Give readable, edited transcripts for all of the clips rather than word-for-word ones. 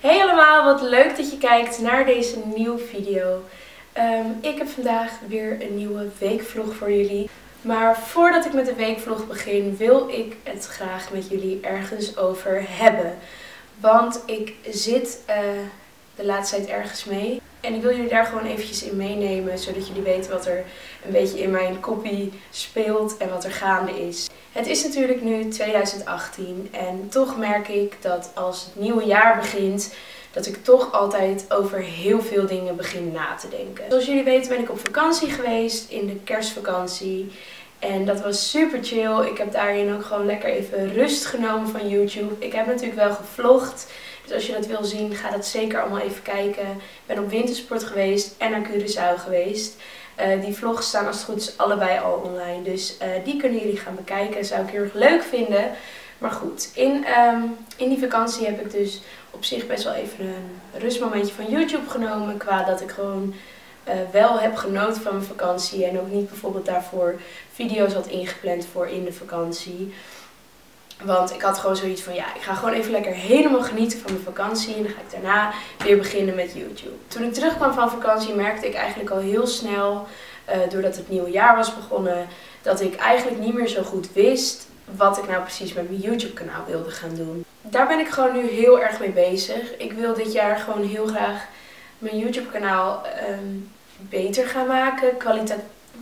Hey allemaal, wat leuk dat je kijkt naar deze nieuwe video. Ik heb vandaag weer een nieuwe weekvlog voor jullie. Maar voordat ik met de weekvlog begin, wil ik het graag met jullie ergens over hebben. Want ik zit de laatste tijd ergens mee. En ik wil jullie daar gewoon eventjes in meenemen, zodat jullie weten wat er een beetje in mijn koppie speelt en wat er gaande is. Het is natuurlijk nu 2018 en toch merk ik dat als het nieuwe jaar begint, dat ik toch altijd over heel veel dingen begin na te denken. Zoals jullie weten ben ik op vakantie geweest, in de kerstvakantie. En dat was super chill. Ik heb daarin ook gewoon lekker even rust genomen van YouTube. Ik heb natuurlijk wel gevlogd. Dus als je dat wil zien, ga dat zeker allemaal even kijken. Ik ben op wintersport geweest en naar Curaçao geweest. Die vlogs staan als het goed is allebei al online. Dus die kunnen jullie gaan bekijken. Zou ik heel erg leuk vinden. Maar goed, in die vakantie heb ik dus op zich best wel even een rustmomentje van YouTube genomen. Qua dat ik gewoon wel heb genoten van mijn vakantie. En ook niet bijvoorbeeld daarvoor video's had ingepland voor in de vakantie. Want ik had gewoon zoiets van, ja, ik ga gewoon even lekker helemaal genieten van mijn vakantie. En dan ga ik daarna weer beginnen met YouTube. Toen ik terugkwam van vakantie merkte ik eigenlijk al heel snel, doordat het nieuwe jaar was begonnen, dat ik eigenlijk niet meer zo goed wist wat ik nou precies met mijn YouTube kanaal wilde gaan doen. Daar ben ik gewoon nu heel erg mee bezig. Ik wil dit jaar gewoon heel graag mijn YouTube kanaal beter gaan maken.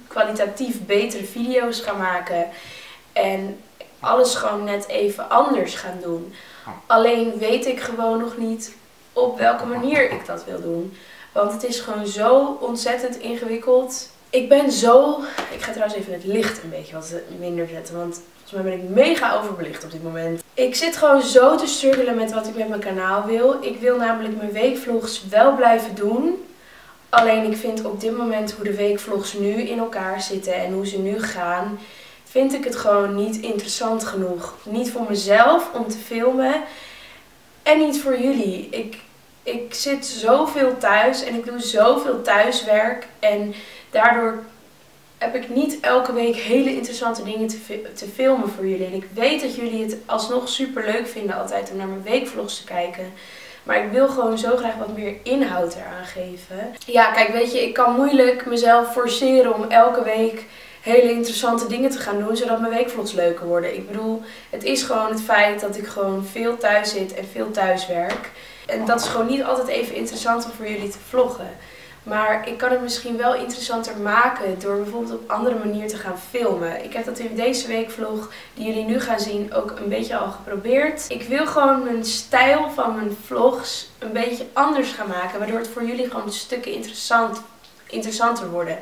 Kwalitatief betere video's gaan maken. En alles gewoon net even anders gaan doen. Alleen weet ik gewoon nog niet op welke manier ik dat wil doen. Want het is gewoon zo ontzettend ingewikkeld. Ik ga trouwens even het licht een beetje wat minder zetten. Want volgens mij ben ik mega overbelicht op dit moment. Ik zit gewoon zo te struggelen met wat ik met mijn kanaal wil. Ik wil namelijk mijn weekvlogs wel blijven doen. Alleen ik vind op dit moment hoe de weekvlogs nu in elkaar zitten en hoe ze nu gaan, vind ik het gewoon niet interessant genoeg. Niet voor mezelf om te filmen en niet voor jullie. Ik zit zoveel thuis en ik doe zoveel thuiswerk. En daardoor heb ik niet elke week hele interessante dingen te filmen voor jullie. En ik weet dat jullie het alsnog super leuk vinden altijd om naar mijn weekvlogs te kijken. Maar ik wil gewoon zo graag wat meer inhoud eraan geven. Ja, kijk, weet je, ik kan moeilijk mezelf forceren om elke week hele interessante dingen te gaan doen, zodat mijn weekvlogs leuker worden. Ik bedoel, het is gewoon het feit dat ik gewoon veel thuis zit en veel thuis werk. En dat is gewoon niet altijd even interessant om voor jullie te vloggen. Maar ik kan het misschien wel interessanter maken door bijvoorbeeld op andere manier te gaan filmen. Ik heb dat in deze weekvlog, die jullie nu gaan zien, ook een beetje al geprobeerd. Ik wil gewoon mijn stijl van mijn vlogs een beetje anders gaan maken, waardoor het voor jullie gewoon stukken interessanter worden.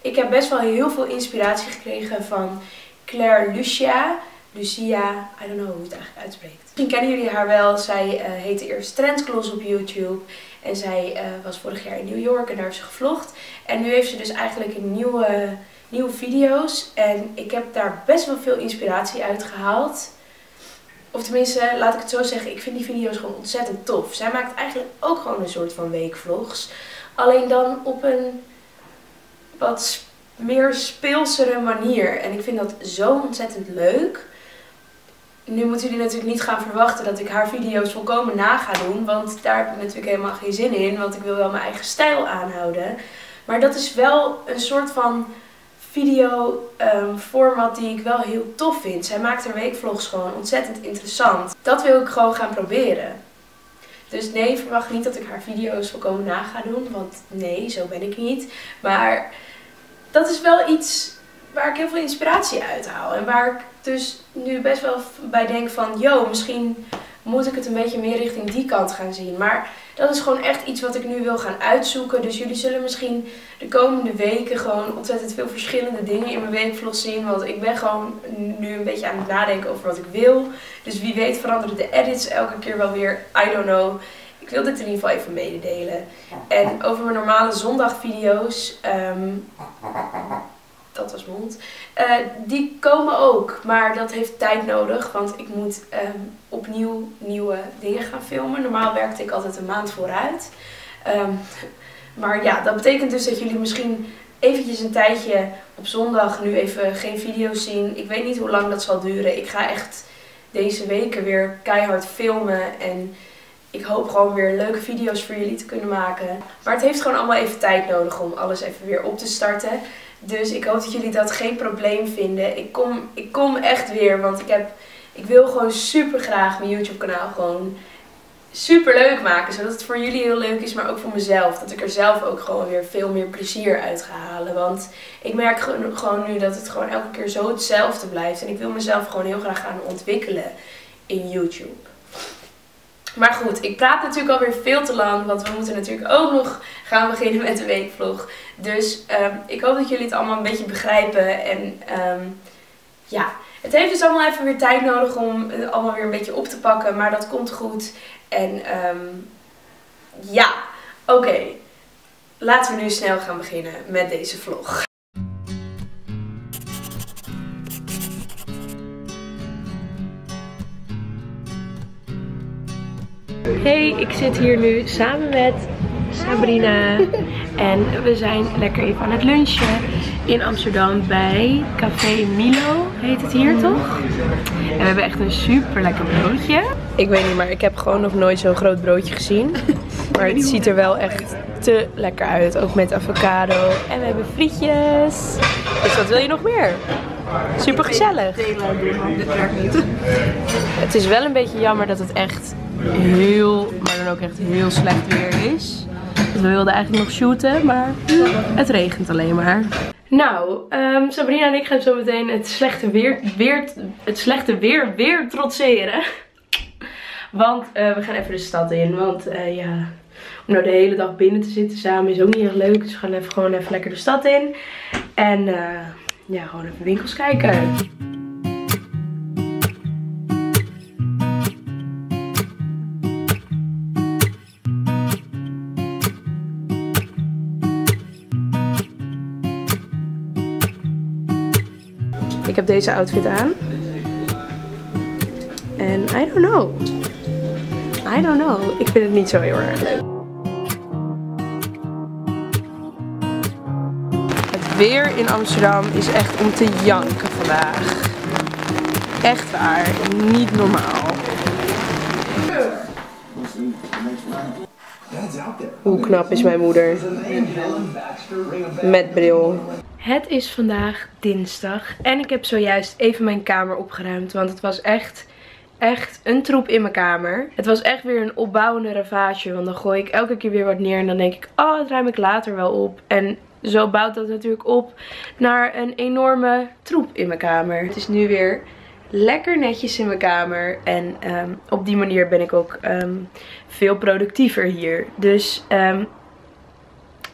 Ik heb best wel heel veel inspiratie gekregen van Claire Lucia, I don't know hoe het eigenlijk uitspreekt. Misschien kennen jullie haar wel. Zij heette eerst Trendclose op YouTube. En zij was vorig jaar in New York en daar heeft ze gevlogd. En nu heeft ze dus eigenlijk nieuwe video's. En ik heb daar best wel veel inspiratie uit gehaald. Of tenminste, laat ik het zo zeggen, ik vind die video's gewoon ontzettend tof. Zij maakt eigenlijk ook gewoon een soort van weekvlogs. Alleen dan op een wat meer speelsere manier. En ik vind dat zo ontzettend leuk. Nu moeten jullie natuurlijk niet gaan verwachten dat ik haar video's volkomen na ga doen. Want daar heb ik natuurlijk helemaal geen zin in. Want ik wil wel mijn eigen stijl aanhouden. Maar dat is wel een soort van video format die ik wel heel tof vind. Zij maakt haar weekvlogs gewoon ontzettend interessant. Dat wil ik gewoon gaan proberen. Dus nee, verwacht niet dat ik haar video's volkomen na ga doen. Want nee, zo ben ik niet. Maar dat is wel iets waar ik heel veel inspiratie uit haal. En waar ik dus nu best wel bij denk van, yo, misschien moet ik het een beetje meer richting die kant gaan zien. Maar dat is gewoon echt iets wat ik nu wil gaan uitzoeken. Dus jullie zullen misschien de komende weken gewoon ontzettend veel verschillende dingen in mijn weekvlog zien. Want ik ben gewoon nu een beetje aan het nadenken over wat ik wil. Dus wie weet veranderen de edits elke keer wel weer. I don't know. Ik wil dit in ieder geval even mededelen. En over mijn normale zondagvideo's, dat was mond. Die komen ook, maar dat heeft tijd nodig, want ik moet opnieuw nieuwe dingen gaan filmen. Normaal werkte ik altijd een maand vooruit. Maar ja, dat betekent dus dat jullie misschien eventjes een tijdje op zondag nu even geen video's zien. Ik weet niet hoe lang dat zal duren. Ik ga echt deze weken weer keihard filmen en Ik hoop gewoon weer leuke video's voor jullie te kunnen maken. Maar het heeft gewoon allemaal even tijd nodig om alles even weer op te starten. Dus ik hoop dat jullie dat geen probleem vinden. Ik kom echt weer, want ik wil gewoon super graag mijn YouTube kanaal gewoon super leuk maken. Zodat het voor jullie heel leuk is, maar ook voor mezelf. Dat ik er zelf ook gewoon weer veel meer plezier uit ga halen. Want ik merk gewoon nu dat het gewoon elke keer zo hetzelfde blijft. En ik wil mezelf gewoon heel graag gaan ontwikkelen in YouTube. Maar goed, ik praat natuurlijk alweer veel te lang, want we moeten natuurlijk ook nog gaan beginnen met de weekvlog. Dus ik hoop dat jullie het allemaal een beetje begrijpen. En ja, het heeft dus allemaal even weer tijd nodig om het allemaal weer een beetje op te pakken. Maar dat komt goed. En ja, oké. Laten we nu snel gaan beginnen met deze vlog. Hey, ik zit hier nu samen met Sabrina en we zijn lekker even aan het lunchen in Amsterdam bij Café Milo, heet het hier toch? En we hebben echt een super lekker broodje. Ik weet niet, maar ik heb gewoon nog nooit zo'n groot broodje gezien. Maar het ziet er wel echt te lekker uit, ook met avocado. En we hebben frietjes. Dus wat wil je nog meer? Super gezellig. Dit werkt niet. Het is wel een beetje jammer dat het echt heel, maar dan ook echt heel slecht weer is. Dus we wilden eigenlijk nog shooten, maar het regent alleen maar. Nou, Sabrina en ik gaan zo meteen het slechte weer trotseren. Want we gaan even de stad in, want ja, om nou de hele dag binnen te zitten samen is ook niet heel leuk. Dus we gaan even, gewoon even lekker de stad in en ja, gewoon even winkels kijken. Ik heb deze outfit aan. En I don't know. Ik vind het niet zo heel erg leuk. Het weer in Amsterdam is echt om te janken vandaag. Echt waar. Niet normaal. Hoe knap is mijn moeder? Met bril. Het is vandaag dinsdag en ik heb zojuist even mijn kamer opgeruimd, want het was echt een troep in mijn kamer. Het was echt weer een opbouwende ravage, want dan gooi ik elke keer weer wat neer en dan denk ik, oh, dat ruim ik later wel op. En zo bouwt dat natuurlijk op naar een enorme troep in mijn kamer. Het is nu weer lekker netjes in mijn kamer en op die manier ben ik ook veel productiever hier. Dus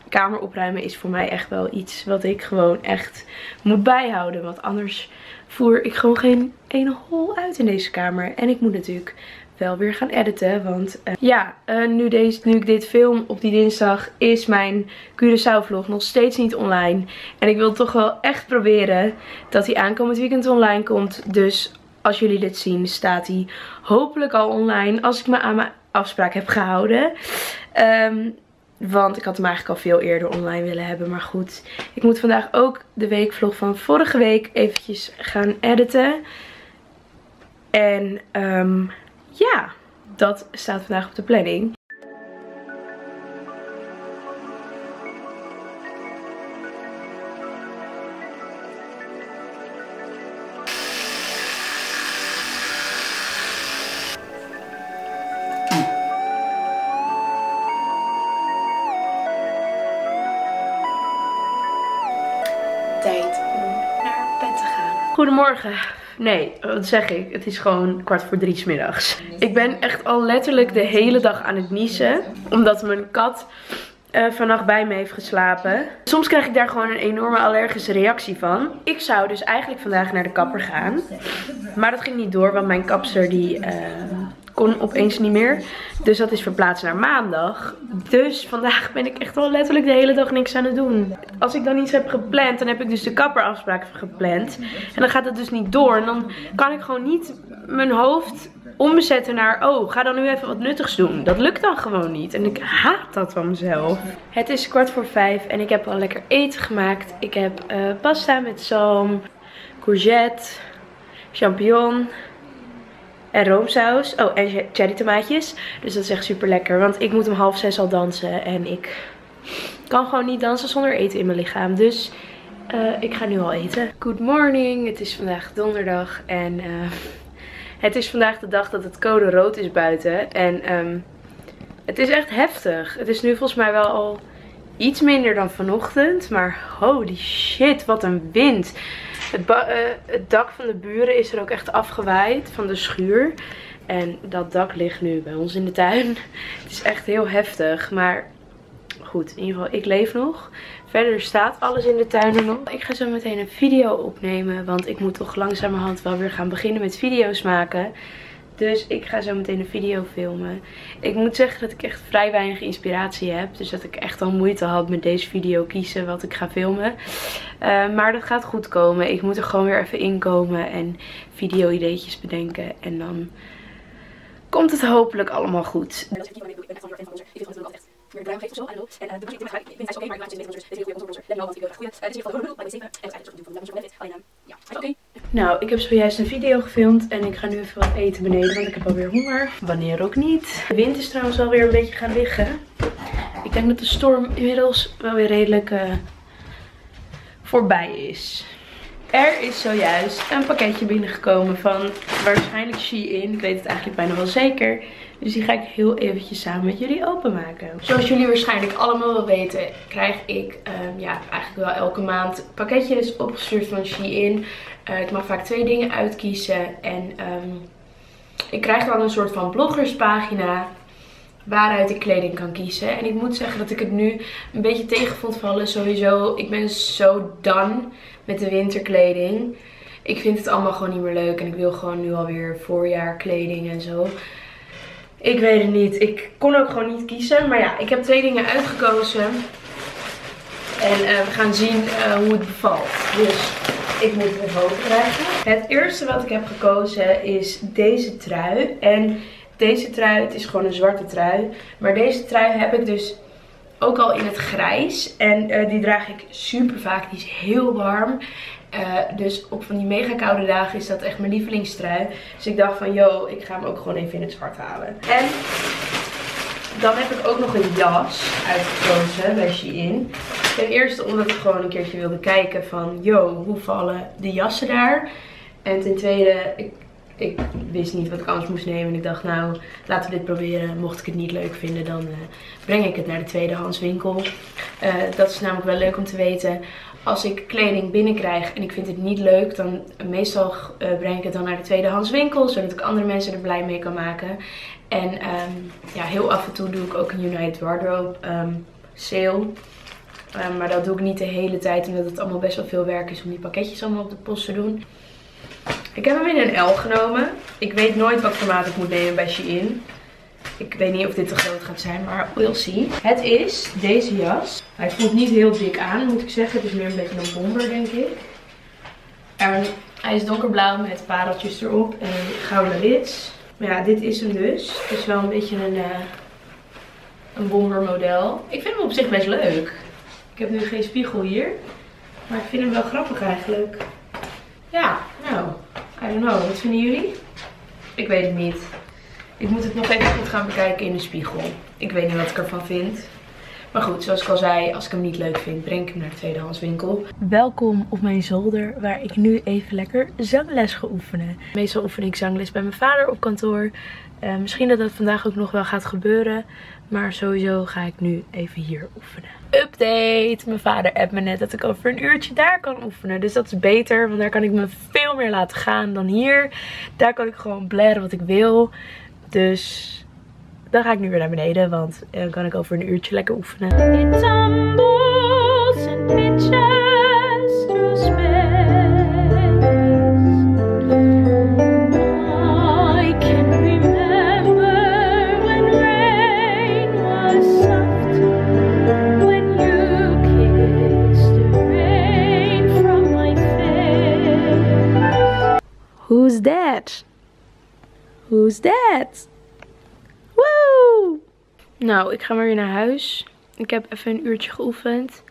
kamer opruimen is voor mij echt wel iets wat ik gewoon echt moet bijhouden. Want anders voer ik gewoon geen ene hol uit in deze kamer. En ik moet natuurlijk wel weer gaan editen. Want ja, nu ik dit film op die dinsdag is mijn Curaçao vlog nog steeds niet online. En ik wil toch wel echt proberen dat hij aankomend weekend online komt. Dus als jullie dit zien staat hij hopelijk al online als ik me aan mijn afspraak heb gehouden. Want ik had hem eigenlijk al veel eerder online willen hebben. Maar goed, ik moet vandaag ook de weekvlog van vorige week eventjes gaan editen. En ja, dat staat vandaag op de planning. Goedemorgen. Nee, wat zeg ik? Het is gewoon 15:45 'middags. Ik ben echt al letterlijk de hele dag aan het niezen. Omdat mijn kat vannacht bij me heeft geslapen. Soms krijg ik daar gewoon een enorme allergische reactie van. Ik zou dus eigenlijk vandaag naar de kapper gaan. Maar dat ging niet door, want mijn kapster die kon opeens niet meer. Dus dat is verplaatst naar maandag. Dus vandaag ben ik echt wel letterlijk de hele dag niks aan het doen. Als ik dan iets heb gepland, dan heb ik dus de kapperafspraak gepland. En dan gaat het dus niet door. En dan kan ik gewoon niet mijn hoofd omzetten naar, oh, ga dan nu even wat nuttigs doen. Dat lukt dan gewoon niet. En ik haat dat van mezelf. Het is 17:15 en ik heb al lekker eten gemaakt. Ik heb pasta met zalm, courgette, champignon en roomsaus. Oh, en cherry tomaatjes. Dus dat is echt super lekker. Want ik moet om 5:30 al dansen. En ik kan gewoon niet dansen zonder eten in mijn lichaam. Dus ik ga nu al eten. Good morning. Het is vandaag donderdag. En het is vandaag de dag dat het code rood is buiten. En het is echt heftig. Het is nu volgens mij wel al iets minder dan vanochtend. Maar holy shit, wat een wind. Het dak van de buren is er ook echt afgewaaid van de schuur. En dat dak ligt nu bij ons in de tuin. Het is echt heel heftig. Maar goed, in ieder geval, ik leef nog. Verder staat alles in de tuin er nog. Ik ga zo meteen een video opnemen. Want ik moet toch langzamerhand wel weer gaan beginnen met video's maken. Dus ik ga zo meteen een video filmen. Ik moet zeggen dat ik echt vrij weinig inspiratie heb. Dus dat ik echt al moeite had met deze video kiezen wat ik ga filmen. Maar dat gaat goed komen. Ik moet er gewoon weer even inkomen en video-ideetjes bedenken. En dan komt het hopelijk allemaal goed. Nou, ik heb zojuist een video gefilmd en ik ga nu even wat eten beneden, want ik heb alweer honger. Wanneer ook niet. De wind is trouwens alweer een beetje gaan liggen. Ik denk dat de storm inmiddels wel weer redelijk voorbij is. Er is zojuist een pakketje binnengekomen van waarschijnlijk Shein. Ik weet het eigenlijk bijna wel zeker. Dus die ga ik heel eventjes samen met jullie openmaken. Zoals jullie waarschijnlijk allemaal wel weten, krijg ik eigenlijk wel elke maand pakketjes opgestuurd van Shein. Ik mag vaak 2 dingen uitkiezen. En ik krijg dan een soort van bloggerspagina waaruit ik kleding kan kiezen. En ik moet zeggen dat ik het nu een beetje tegen vond vallen. Sowieso, ik ben zo done met de winterkleding. Ik vind het allemaal gewoon niet meer leuk. En ik wil gewoon nu alweer voorjaarkleding en zo. Ik weet het niet. Ik kon ook gewoon niet kiezen. Maar ja, ik heb 2 dingen uitgekozen. En we gaan zien hoe het bevalt. Dus ik moet het boven krijgen. Het eerste wat ik heb gekozen is deze trui. En deze trui, het is gewoon een zwarte trui. Maar deze trui heb ik dus ook al in het grijs. En die draag ik super vaak. Die is heel warm. Dus op van die mega koude dagen is dat echt mijn lievelingstrui. Dus ik dacht van, yo, ik ga hem ook gewoon even in het zwart halen. En dan heb ik ook nog een jas uitgekozen bij Shein. Ten eerste omdat ik gewoon een keertje wilde kijken van, yo, hoe vallen de jassen daar? En ten tweede, ik wist niet wat ik anders moest nemen. En ik dacht, nou, laten we dit proberen. Mocht ik het niet leuk vinden, dan breng ik het naar de tweedehandswinkel. Dat is namelijk wel leuk om te weten. Als ik kleding binnenkrijg en ik vind het niet leuk, dan meestal breng ik het dan naar de tweedehandswinkel. Zodat ik andere mensen er blij mee kan maken. En ja, heel af en toe doe ik ook een United Wardrobe sale. Maar dat doe ik niet de hele tijd, omdat het allemaal best wel veel werk is om die pakketjes allemaal op de post te doen. Ik heb hem in een L genomen. Ik weet nooit wat formaat ik moet nemen bij Shein. Ik weet niet of dit te groot gaat zijn, maar we'll see. Het is deze jas. Hij voelt niet heel dik aan, moet ik zeggen. Het is meer een beetje een bomber, denk ik. En hij is donkerblauw met pareltjes erop en een gouden rits. Maar ja, dit is hem dus. Het is wel een beetje een bomber model. Ik vind hem op zich best leuk. Ik heb nu geen spiegel hier. Maar ik vind hem wel grappig eigenlijk. Ja, nou, I don't know. Wat vinden jullie? Ik weet het niet. Ik moet het nog even goed gaan bekijken in de spiegel. Ik weet niet wat ik ervan vind. Maar goed, zoals ik al zei, als ik hem niet leuk vind, breng ik hem naar de tweedehandswinkel. Welkom op mijn zolder, waar ik nu even lekker zangles ga oefenen. Meestal oefen ik zangles bij mijn vader op kantoor. Misschien dat dat vandaag ook nog wel gaat gebeuren. Maar sowieso ga ik nu even hier oefenen. Update! Mijn vader appt me net dat ik over een uurtje daar kan oefenen. Dus dat is beter, want daar kan ik me veel meer laten gaan dan hier. Daar kan ik gewoon blaren wat ik wil. Dus dan ga ik nu weer naar beneden, want dan kan ik over een uurtje lekker oefenen. It tumbles and pitches through space. I can remember when rain was soft, when you kissed the rain from my face. Who's that? Who's that? Nou, ik ga maar weer naar huis. Ik heb even een uurtje geoefend.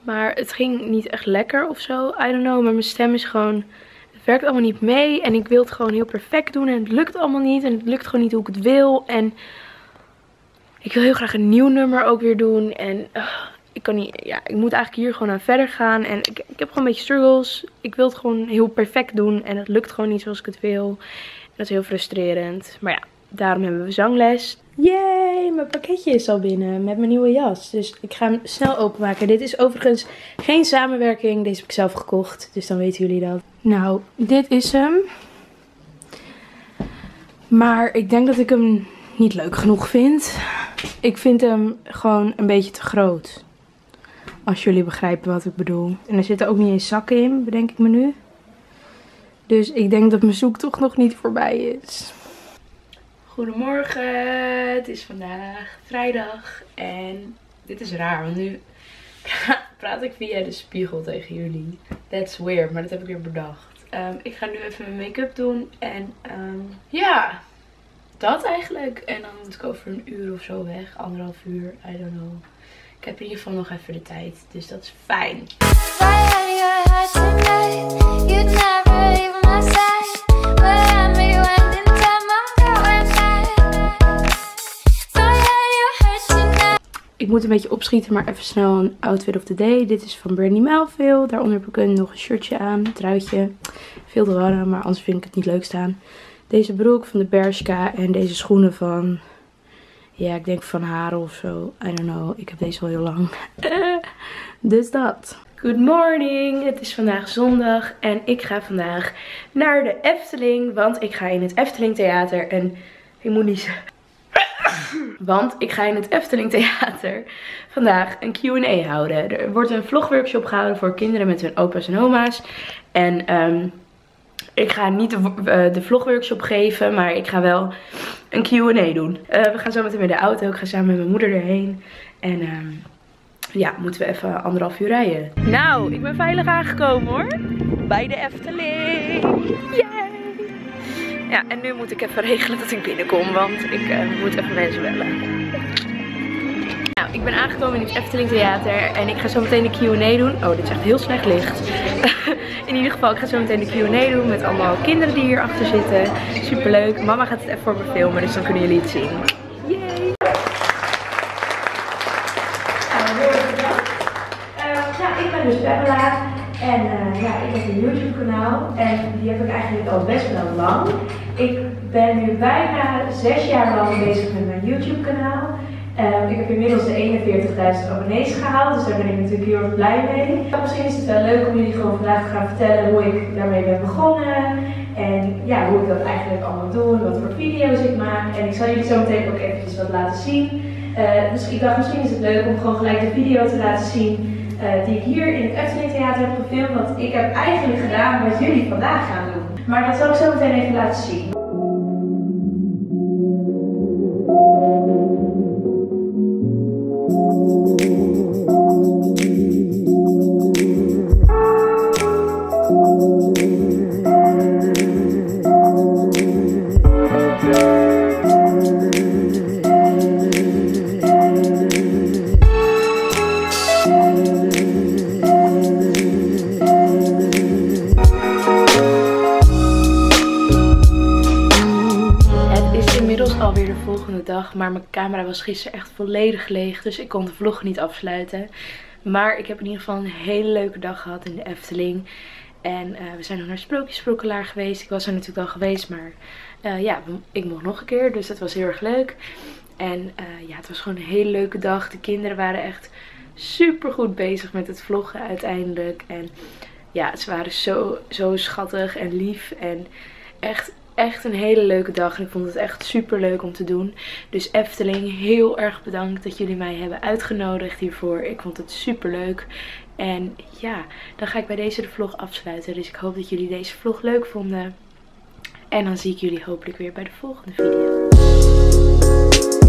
Maar het ging niet echt lekker of zo. I don't know, maar mijn stem is gewoon... Het werkt allemaal niet mee. En ik wil het gewoon heel perfect doen. En het lukt allemaal niet. En het lukt gewoon niet hoe ik het wil. En ik wil heel graag een nieuw nummer ook weer doen. En ik kan niet. Ja, ik moet eigenlijk hier gewoon aan verder gaan. En ik heb gewoon een beetje struggles. Ik wil het gewoon heel perfect doen. En het lukt gewoon niet zoals ik het wil. En dat is heel frustrerend. Maar ja, daarom hebben we zangles. Yay, mijn pakketje is al binnen met mijn nieuwe jas. Dus ik ga hem snel openmaken. Dit is overigens geen samenwerking. Deze heb ik zelf gekocht. Dus dan weten jullie dat. Nou, dit is hem. Maar ik denk dat ik hem niet leuk genoeg vind. Ik vind hem gewoon een beetje te groot. Als jullie begrijpen wat ik bedoel. En er zitten ook niet eens zakken in, bedenk ik me nu. Dus ik denk dat mijn zoektocht nog niet voorbij is. Goedemorgen, het is vandaag vrijdag en dit is raar, want nu praat ik via de spiegel tegen jullie. That's weird, maar dat heb ik weer bedacht. Ik ga nu even mijn make-up doen en ja, dat eigenlijk. En dan moet ik over een uur of zo weg, anderhalf uur, I don't know. Ik heb in ieder geval nog even de tijd, dus dat is fijn. Ik moet een beetje opschieten, maar even snel een outfit of the day. Dit is van Brandy Melville. Daaronder heb ik nog een shirtje aan, een truitje. Veel te warm, maar anders vind ik het niet leuk staan. Deze broek van de Bershka en deze schoenen van... Ja, ik denk van Haren of zo. I don't know, ik heb deze al heel lang. Dus dat. Good morning, het is vandaag zondag en ik ga vandaag naar de Efteling. Want ik ga in het Efteling Theater en... Ik moet niet zeggen. Want ik ga in het Efteling Theater vandaag een Q&A houden. Er wordt een vlogworkshop gehouden voor kinderen met hun opa's en oma's. En ik ga niet de vlogworkshop geven, maar ik ga wel een Q&A doen. We gaan zo meteen met de auto. Ik ga samen met mijn moeder erheen. En ja, moeten we even anderhalf uur rijden. Nou, ik ben veilig aangekomen hoor. Bij de Efteling. Yeah! Ja, en nu moet ik even regelen dat ik binnenkom, want ik moet even mensen bellen. Nou, ik ben aangekomen in het Efteling Theater en ik ga zo meteen de Q&A doen. Oh, dit is echt heel slecht licht. In ieder geval, ik ga zo meteen de Q&A doen met allemaal kinderen die hier achter zitten. Superleuk. Mama gaat het even voor me filmen, dus dan kunnen jullie het zien. Yay! Ik ben dus Pamela. En ja, ik heb een YouTube kanaal en die heb ik eigenlijk al best wel lang. Ik ben nu bijna 6 jaar lang bezig met mijn YouTube kanaal. Ik heb inmiddels de 41.000 abonnees gehaald, dus daar ben ik natuurlijk heel erg blij mee. Maar misschien is het wel leuk om jullie gewoon vandaag te gaan vertellen hoe ik daarmee ben begonnen. En ja, hoe ik dat eigenlijk allemaal doe en wat voor video's ik maak. En ik zal jullie zo meteen ook eventjes wat laten zien. Dus ik dacht misschien is het leuk om gewoon gelijk de video te laten zien. Die ik hier in het Efteling Theater heb gefilmd, want ik heb eigenlijk gedaan wat jullie vandaag gaan doen. Maar dat zal ik zo meteen even laten zien. Maar mijn camera was gisteren echt volledig leeg, dus ik kon de vlog niet afsluiten. Maar ik heb in ieder geval een hele leuke dag gehad in de Efteling. En we zijn nog naar Sprookjesprokkelaar geweest. Ik was er natuurlijk al geweest, maar ja, ik mocht nog een keer. Dus dat was heel erg leuk. En ja, het was gewoon een hele leuke dag. De kinderen waren echt super goed bezig met het vloggen uiteindelijk. En ja, ze waren zo schattig en lief en echt een hele leuke dag en ik vond het echt super leuk om te doen. Dus Efteling, heel erg bedankt dat jullie mij hebben uitgenodigd hiervoor. Ik vond het super leuk. En ja, dan ga ik bij deze de vlog afsluiten. Dus ik hoop dat jullie deze vlog leuk vonden. En dan zie ik jullie hopelijk weer bij de volgende video.